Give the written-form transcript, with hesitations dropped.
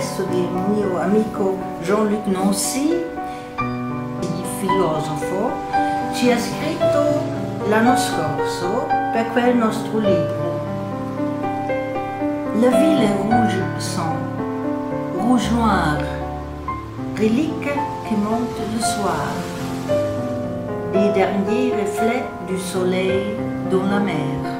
successo di un mio amico Jean-Luc Nancy, il filosofo, ci ha scritto l'anno scorso per quel nostro libro. La ville rouge sang, rouge noir, relique che monte le soir, les derniers reflets du soleil dans la mer.